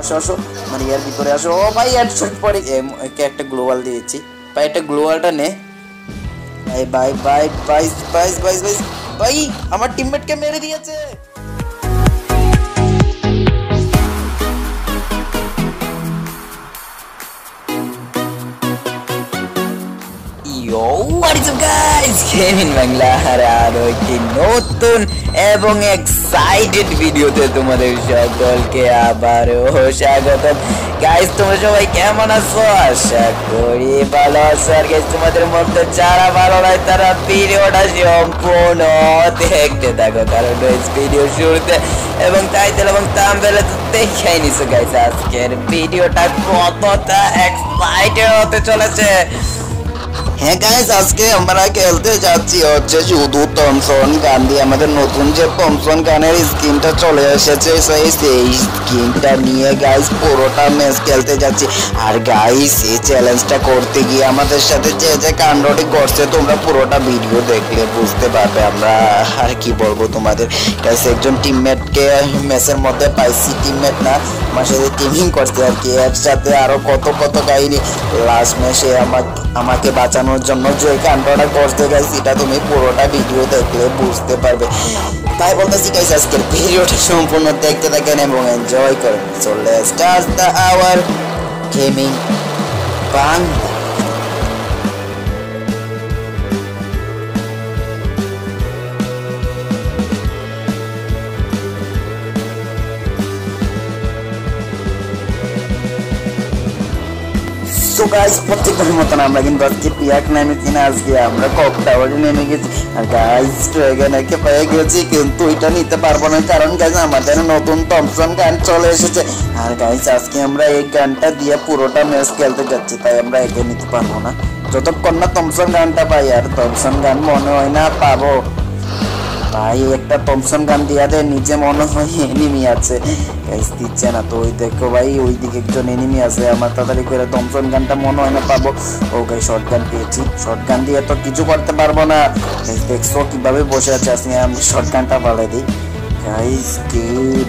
আসো মানে এর ভিতরে আসো। ও ভাই হেডশট পড়ে একে একটা গ্লোবাল দিয়েছি ভাই, এটা গ্লোবালটা নে ভাই ভাই ভাই ভাই ভাই ভাই ভাই ভাই আমার টিমমেটকে মেরে দিয়েছে। নতুন এবং এক্সাইটেড ভিডিওতে তোমাদের সকলকে আবারও স্বাগত। গাইস তোমরা সবাই কেমন আছো? আশা করি ভালো আছো। আর গাইস তোমাদের মধ্যে যারা ভালো নয় তারা ভিডিওটা সম্পূর্ণ দেখতে থাকো, কারণ ভিডিও শুরুতে এবং টাইটেল এবং থাম্বনেইলে তো দেখেই নিছো গাইস আজকের ভিডিওটা কতটা এক্সাইটেড হতে চলেছে। হ্যাঁ গাইস আজকে আমরা খেলতে যাচ্ছি হচ্ছে শুধু টমসন গান দিয়ে। আমাদের নতুন যে টমসন গানের স্কিনটা চলে এসেছে সেই স্কিনটা নিয়ে গাইস পুরোটা ম্যাচ খেলতে যাচ্ছি। আর গাইস এই চ্যালেঞ্জটা করতে গিয়ে আমাদের সাথে যে যে কাণ্ডটি করছে তোমরা পুরোটা ভিডিও দেখলে বুঝতে পারবে। আমরা আর কি বলবো তোমাদের গাইস, একজন টিমমেটকে ম্যাচের মধ্যে পাইছি, টিমমেট না আমার সাথে টিমিং করছে আর কি, এর সাথে আরও কত কত কাহিনি। লাস্ট ম্যাচে আমাকে বাঁচানো জন্য যে কাণ্ডটা করতে গাইস এটা তুমি পুরোটা ভিডিও দেখলে বুঝতে পারবে। তাই বলতেছি গাইস আজকের ভিডিওটা সম্পূর্ণ দেখতে থাকেন এবং এনজয় করেন। So let's start the our gaming বাং। তো গাইস প্রত্যেকবার মতন আমরা কিন্তু আজকে পিয়াক নামে কিনা আজকে আমরা কক টাওয়ারে নেমে গেছি। আর গাইস ড্রাগনকে পেয়ে গেছি কিন্তু এটা নিতে পারবো না, কারণ গাইস আমাদের নতুন টমসন গান চলে এসেছে। আর গাইস আজকে আমরা এই গানটা দিয়ে পুরোটা ম্যাচ খেলতে যাচ্ছি, তাই আমরা একে নিতে পারবো না যতক্ষণ না টমসন গানটা পাই। আর টমসন গান মনে হয় না পাবো ভাই, একটা টমসন গান দিয়ে দেয় নিজে মনে হয় এনিমি আছে গাইস দিচ্ছে না। তো ওই দেখো ভাই ওইদিকে একজন এনিমি আছে, আমার তাড়াতাড়ি করে টমসন গানটা মনে হয় না পাবো। ও গাই শর্ট গান পেয়েছি, শর্ট গান দিয়ে তো কিছু করতে পারবো না। দেখছো কিভাবে বসে আছে, আসলে আমি শর্ট গানটা পালাই দিই গাইস। কি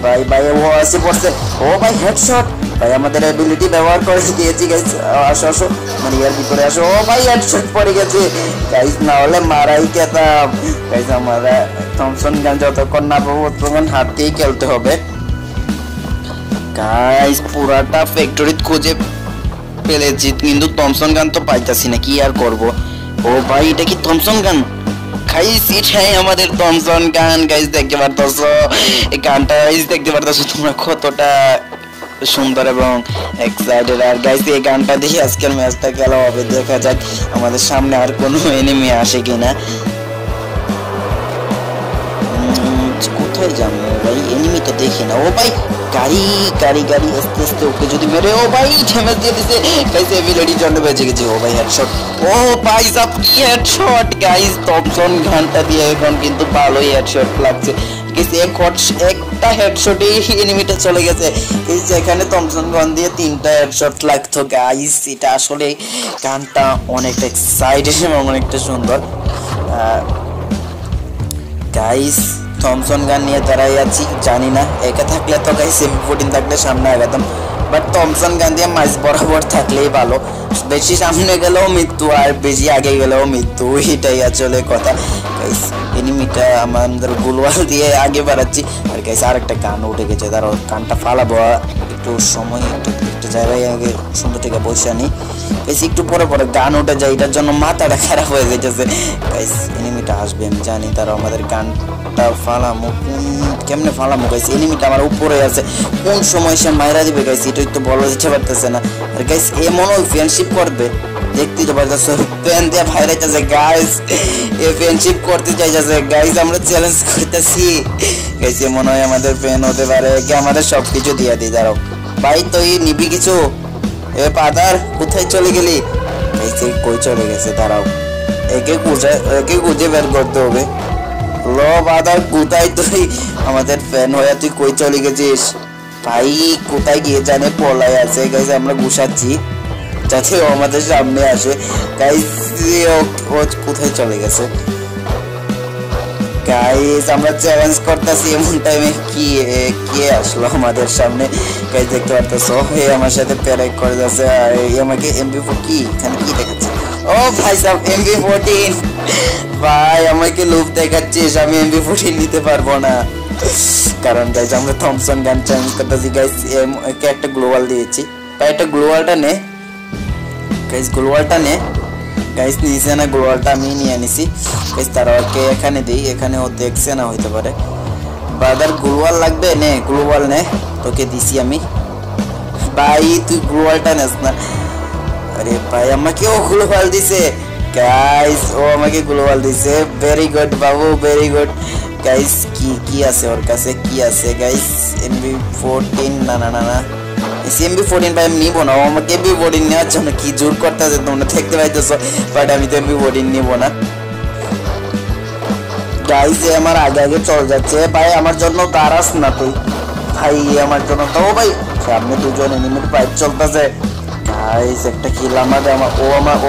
ভাই ভাই ও আসে পড়ছে, ও ভাই হেডশট ভাই আমাদের অ্যাবিলিটি ব্যবহার করে দিয়েছি গাইস। আসো আসো মানে এর ভিতরে আসো। ও ভাই হেডশট পড়ে গেছে গাইস, না হলে মারাই খেতাম গাইস। আমরা টমসন গান যতক্ষণ না পাবো তখন হাত দিয়েই খেলতে হবে গাইস। পুরাটা ফ্যাক্টরি খুঁজে ফেলেছি কিন্তু টমসন গান তো পাইতাছি না, কি আর করবো। ও ভাই এটা কি টমসন গান গাইস? এটাই আমাদের টমসন গান গাইস, দেখতে পারতেছো এই গানটা গাইস, দেখতে পারতেছো তোমরা কতটা সুন্দর এবং এক্সাইটেড। আর গাইস এই গানটা দিয়ে আজকের ম্যাচটা খেলা হবে, দেখা যাক আমাদের সামনে আর কোনো এনিমি আসে কিনা। কোথায় যাবো ভাই, এনিমিটা দেখি না। ও ভাই গাড়ি গাড়ি গাড়ি আস্তে আস্তে ওকে যদি মেরে। ও ভাই ঝেমেজ দিয়ে দিছে গাইস, এবিলিটি জন্য বেঁচে গেছে। ও ভাই হেডশট, ও ভাই সব কি হেডশট গাইস। টমসন গানটা দিয়ে এখন কিন্তু ভালোই হেডশট লাগছে গাইস, একটা হেডশটে এনিমিটা চলে গেছে গাইস। এখানে টমসন গান দিয়ে তিনটা হেডশট লাগতো গাইস। এটা আসলে গানটা অনেকটা এক্সাইটেড এবং অনেকটা সুন্দর গাইস। টমসন গান নিয়ে দাঁড়াই আছি, জানি না একা থাকলে তো গাইস MP14 থাকলে সামনে আগাতাম, বাট টমসন গান দিয়ে মাঝ বরাবর থাকলেই ভালো। বেশি সামনে গেলেও মৃত্যু আর বেশি আগে গেলেও মৃত্যু, এটাই আসলে কথা গাইস। এনিমিটা আমাদের গোলওয়াল দিয়ে আগে বাড়াচ্ছি। আর গাইস আরেকটা গান উঠে গেছে, তার গানটা ফালাবো একটু সময়, একটা জায়গায় আগে সুন্দর থেকে বসে আনি গাইস, একটু পরে পরে গান উঠে যায়, এটার জন্য মাথাটা খারাপ হয়ে গেছে গাইস। এনিমিটা আসবে আমি জানি, তারা আমাদের গান ফালামো কেমনে ফালামো গাইস। এনিমিটা আমার উপরে আছে, কোন সময় সে মাইরা দিবে গাইস এটাই তো বলা যেতে পারতেছে না। আর গাইস এমনও ফ্রেন্ডশিপ করবে দেখতে জবরদস্ত প্যান দিয়ে ভাইরাইতেছে গাইস, এ ফ্রেন্ডশিপ করতে চাইতেছে গাইস। আমরা চ্যালেঞ্জ করতেছি গাইস, এমন হয় আমাদের ফ্যান হতে পারে কি আমাদের সব কিছু দিয়ে দিই। দাঁড়ো ভাই তুই নিবি কিছু? এ পাদার কোথায় চলে গেলি গাইস? কই চলে গেছে? দাঁড়াও একে খুঁজে বের করতে হবে। লো বাদার কোথায় তুই? আমাদের ফ্যান হয়ে তুই কই চলে গেছিস ভাই? কোথায় গিয়ে জানে পলায় আছে গাইস, আমরা ঘুষাচ্ছি যাতে ও আমাদের সামনে আসে গাইস। ও কোথায় চলে গেছে গাইস আমরা চ্যালেঞ্জ করতেছি এমন টাইমে কি কি আসলো আমাদের সামনে। গাইস দেখতে পারতেছো হে আমার সাথে প্যারাই করে যাচ্ছে আর আমাকে MP4 কি এখানে কি দেখাচ্ছে। ও ভাই সাহেব MP14 ভাই আমাকে লুপ দেখাচ্ছে আমি MP14 নিতে পারবো না কারণ গাইস আমরা থমসন গান চ্যালেঞ্জ করতেছি। গাইস একে একটা গ্লোবাল দিয়েছি ভাই একটা গ্লোবালটা নে গাইস গ্লোবালটা নে গাইস নিয়েছে না গ্লোবালটা আমি নিয়ে আনিছি। গাইস তারা ওকে এখানে দিই এখানে ও দেখছে না হইতে পারে বাদার গ্লোবাল লাগবে নে গ্লোবাল নে তোকে দিছি আমি ভাই তুই গ্লোবালটা নেস না। আরে ভাই আমাকে ও গ্লোবাল দিছে গাইস ও আমাকে গ্লোবাল দিছে ভেরি গুড বাবু ভেরি গুড। গাইস কি কি আছে ওর কাছে কি আছে গাইস MP14 না না না MP14 ভাই আমি নিব না ও আমাকে MP14 নেওয়ার জন্য কি জোর করতেছে তোমরা দেখতে পাইতেছো বাট আমি তো MP14 নিব না। গাইস আমার আগে আগে চলে যাচ্ছে ভাই আমার জন্য দাঁড়াস না তুই ভাই আমার জন্য তো ভাই সামনে দুজন এনিমির ফাইট চলতেছে। গাইস একটা কিল আমাদের আমার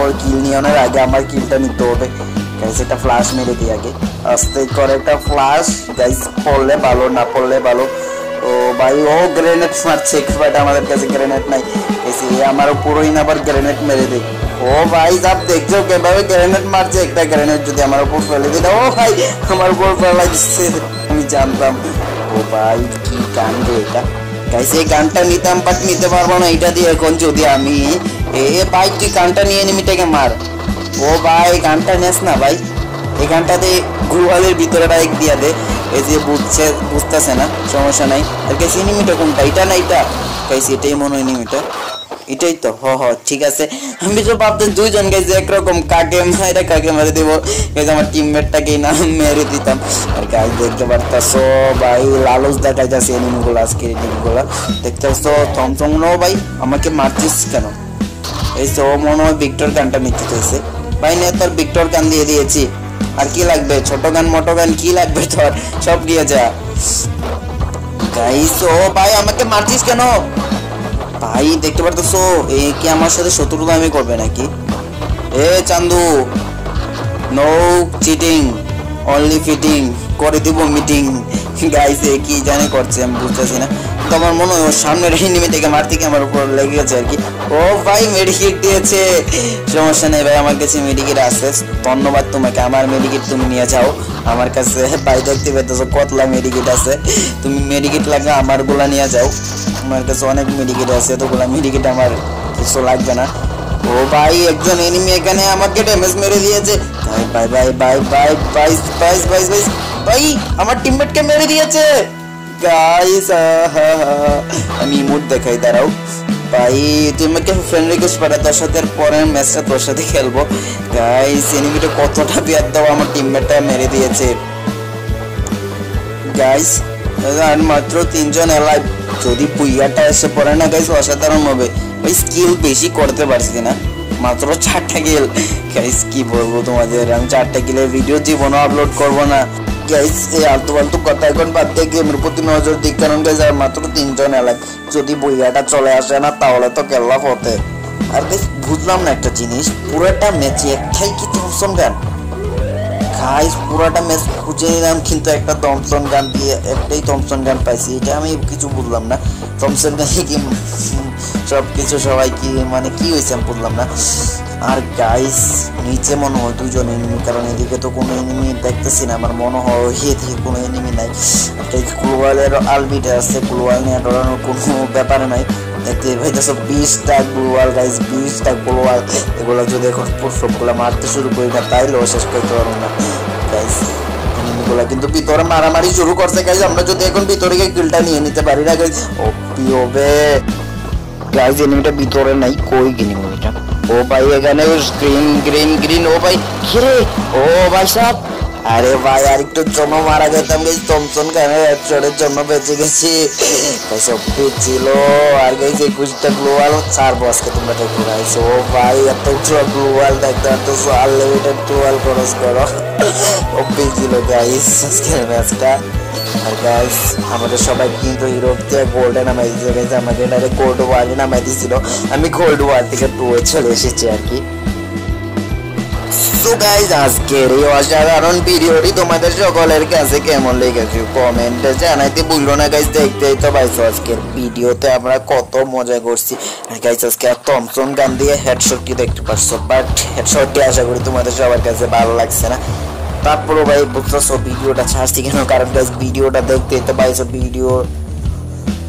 ওর কিল নিয়ে আগে আমার কিলটা নিতে হবে। গাইস একটা ফ্লাশ মেরে দিই আগে আস্তে করে একটা ফ্লাশ গাইস পড়লে ভালো না পড়লে ভালো। ও ভাই ও গ্রেনেড মারছে বাট আমাদের কাছে গ্রেনেড নাই এসে আমার পুরোই না আবার গ্রেনেড মেরে দেয়। ও ভাই সব দেখছো কেভাবে গ্রেনেড মারছে একটা গ্রেনেড যদি আমার উপর ফেলে দিত ও ভাই আমার উপর ফেলা দিচ্ছে আমি জানতাম। ও ভাই কি গান রে এটা গাইস এই গানটা নিতাম বাট নিতে পারবো না এটা দিয়ে এখন যদি আমি এ ভাই তুই গানটা নিয়ে নিমিটাকে মার। ও ভাই গানটা নেস না ভাই এই গানটাতে গুহালের ভিতরে বাইক দিয়া দে এই যে বুঝছে বুঝতেছে না সমস্যা নাই। আর কাছে এনিমিটা কোনটা এটা না এটা কাছে এটাই মনে হয় এনিমিটা এটাই তো হ হ ঠিক আছে আমি তো ভাবতে দুইজন গাইছে একরকম কাকে মায়েরা কাকে মেরে দেবো গাইছে আমার টিমমেটটাকেই না মেরে দিতাম। আর গাছ দেখতে পারতাছো ভাই লালস দেখাই যাচ্ছে এনিমিগুলো আজকে এনিমিগুলো দেখতে পাচ্ছ থমথম নো ভাই আমাকে মারছিস কেন এই তো মনে হয় ভিক্টর গানটা নিতে চাইছে ভাই না তোর ভিক্টর গান দিয়ে দিয়েছি আর কি লাগবে ছোট গান মোটো গান কি লাগবে তোর সব দিয়ে যা। গাইস ও ভাই আমাকে মারছিস কেন ভাই দেখতে পারতেছো এ কি আমার সাথে শত্রুতামি করবে নাকি এ Chandu no cheating only fitting করে দিব মিটিং। গাইস এ কি জানে করছে আমি বুঝতেছি না তোমার মনে হয় ওর সামনের এনিমি থেকে মারতে কি আমার উপর লেগে গেছে আর কি। ও ভাই মেডিকেট দিয়েছে সমস্যা নেই ভাই আমার কাছে মেডিকেট আছে ধন্যবাদ তোমাকে আমার মেডিকেট তুমি নিয়ে যাও আমার কাছে ভাই দেখতে পেতেছো কতলা মেডিকেট আছে তুমি মেডিকেট লাগলে আমার গুলা নিয়ে যাও আমার কাছে অনেক মেডিকেট আছে এতগুলা মেডিকেট আমার কিছু লাগবে না। ও ভাই একজন এনিমি এখানে আমাকে ড্যামেজ মেরে দিয়েছে ভাই ভাই ভাই ভাই ভাই ভাই ভাই ভাই ভাই আমার টিমমেটকে মেরে দিয়েছে। গাইস আমি ইমোট দেখাই দাঁড়াও ভাই তুমি আমাকে ফ্রেন্ড রিকোয়েস্ট পাঠাও তোর সাথে পরের ম্যাচটা তোর সাথে খেলবো। গাইস এনিমিটা কতটা বিয়ার দাও আমার টিমমেটটা মেরে দিয়েছে। গাইস আর মাত্র 3 জন এলাইভ যদি পুইয়াটা এসে পড়ে না গাইস অসাধারণ হবে ওই স্কিল বেশি করতে পারছি না মাত্র 4টা কিল। গাইস কি বলবো তোমাদের আমি 4টা কিলের ভিডিও জীবনও আপলোড করবো না। গাইস এই আলতু ফালতু কথা এখন বাদ দিয়ে গেমের প্রতি নজর দিক কারণ গাইস আর মাত্র 3 জন এলাক যদি বইয়াটা চলে আসে না তাহলে তো কেল্লা পথে। আর গাইস বুঝলাম না একটা জিনিস পুরোটা ম্যাচে একটাই কি থমসন গান গাইস পুরোটা ম্যাচ খুঁজে নিলাম কিন্তু একটা থমসন গান দিয়ে একটাই থমসন গান পাইছি এটা আমি কিছু বুঝলাম না থমসন গানে কি সব কিছু সবাই কি মানে কি হয়েছে আমি বুঝলাম না। আর গাইস নিচে মনে হয় 2 জন এনিমি কারণ এদিকে তো কোনো এনিমি দেখতেছি না আমার মনে হয় এদিকে কোনো এনিমি নাই গ্লোবালের আলবিটা আছে গ্লোবাল নিয়ে ডরানোর কোনো ব্যাপার নাই দেখতে পাইতেছো 20টা গ্লোবাল গাইস 20টা গ্লোবাল এগুলো যদি এখন সবগুলো মারতে শুরু করি না তাইলেও শেষ করতে পারবো না। গাইস এনিমিগুলো কিন্তু ভিতরে মারামারি শুরু করছে গাইস আমরা যদি এখন ভিতরে গিয়ে কিলটা নিয়ে নিতে পারি না গাইস ওপি হবে। গাইস এনিমিটা ভিতরে নাই কই এনিমিটা ও ভাই এখানে গ্রিন গ্রিন গ্রিন ও ভাই ঘিরে ও ভাই সব আরে ভাই আর একটু জমা মারা যেতাম গাইস থমসন গানের হেডশটের জন্য বেঁচে গেছি সব ছিল। আর গাইস 21টা গ্লোবাল ছাড়বো আজকে তোমরা দেখো গাইস ও ভাই এত গ্লোবাল দেখতে এত আনলিমিটেড গ্লোবাল খরচ করো ওপি ছিল গাইস আজকের ম্যাচটা। আর গাইস আমাদের সবাই কিন্তু ইউরোপ থেকে গোল্ডে নামাই দিয়েছে গাইস আমাকে ডাইরেক্ট গোল্ড ওয়ার্ল্ডে নামাই দিয়েছিল আমি গোল্ড ওয়ার্ল্ড থেকে 2 চলে এসেছি আর কি। সো গাইস আজকের এই অসাধারণ ভিডিওটি তোমাদের সকলের কাছে কেমন লেগেছে কমেন্টে জানাইতে ভুলো না গাইস। দেখতেই তো গাইস আজকের ভিডিওতে আমরা কত মজা করছি। আর গাইস আজকে থমসন গান দিয়ে হেডশটটি দেখতে পাচ্ছ, বাট হেডশটটি আশা করি তোমাদের সবার কাছে ভালো লাগছে না। তারপরও ভাই বুঝছো ভিডিওটা ছাড়ছি কেন, কারণ গাইস ভিডিওটা দেখতেই তো পাইছো ভিডিও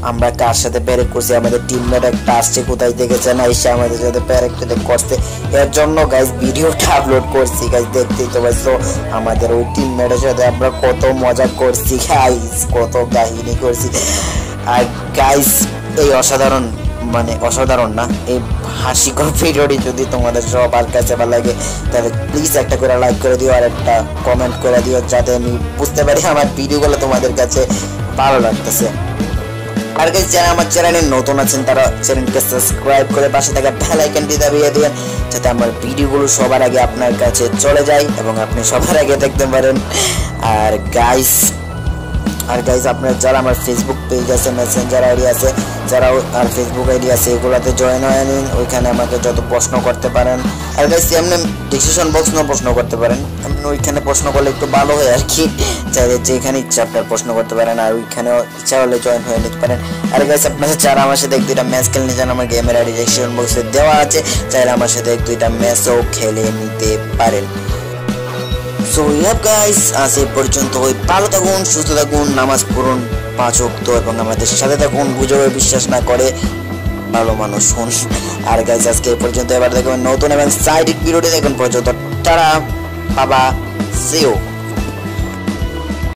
আমরা কার সাথে প্যারেক করছি, আমাদের টিমমেট একটা আসছে কোথায় দেখেছে না এসে আমাদের সাথে প্যারেক করতে, এর জন্য গাইজ ভিডিওটা আপলোড করছি গাইজ। দেখতেই তো পাইছো আমাদের ওই টিমমেটের সাথে আমরা কত মজা করছি গাইজ, কত কাহিনী করছি। আর গাইজ এই অসাধারণ মানে অসাধারণ না এই হাসিকর ভিডিওটি যদি তোমাদের সবার কাছে ভালো লাগে তাহলে প্লিজ একটা করে লাইক করে দিও আর একটা কমেন্ট করে দিও যাতে আমি বুঝতে পারি আমার ভিডিওগুলো তোমাদের কাছে ভালো লাগতেছে। আর গাইস যারা আমার চ্যানেলে নতুন আছেন তারা চ্যানেলকে সাবস্ক্রাইব করে পাশে থাকা বেল আইকনটি দাবিয়ে দিন যাতে আমার ভিডিওগুলো সবার আগে আপনার কাছে চলে যায় এবং আপনি সবার আগে দেখতে পারেন। আর গাইস আপনারা যারা আমার ফেসবুক পেজ আছে, মেসেঞ্জার আইডি আছে, যারা আর ফেসবুক আইডি আছে এগুলোতে জয়েন হয়ে নিন, ওইখানে আমাকে যত প্রশ্ন করতে পারেন। আর গাইস আপনি ডিসিশন বক্স না প্রশ্ন করতে পারেন, আপনি ওইখানে প্রশ্ন করলে একটু ভালো হয় আর কি, চাইলে যেখানে ইচ্ছা আপনার প্রশ্ন করতে পারেন আর ওইখানেও ইচ্ছা হলে জয়েন হয়ে নিতে পারেন। আর গাইস আপনারা যারা আমার সাথে এক দুইটা ম্যাচ খেলতে চান আমার গেমের আইডি ডিসিশন বক্সে দেওয়া আছে, চাইলে আমার সাথে এক দুইটা ম্যাচও খেলে নিতে পারেন। সো ইয়াপ গাইস আজ এই পর্যন্ত, ওই ভালো থাকুন, সুস্থ থাকুন, নামাজ পড়ুন 5 ওয়াক্ত এবং আমাদের সাথে থাকুন, গুজবে বিশ্বাস না করে ভালো মানুষ হন। আর গাইস আজকে এই পর্যন্ত, এবার দেখবেন নতুন এবং সাইডিক ভিডিওটি দেখুন পর্যন্ত, তারা বাবা সিও।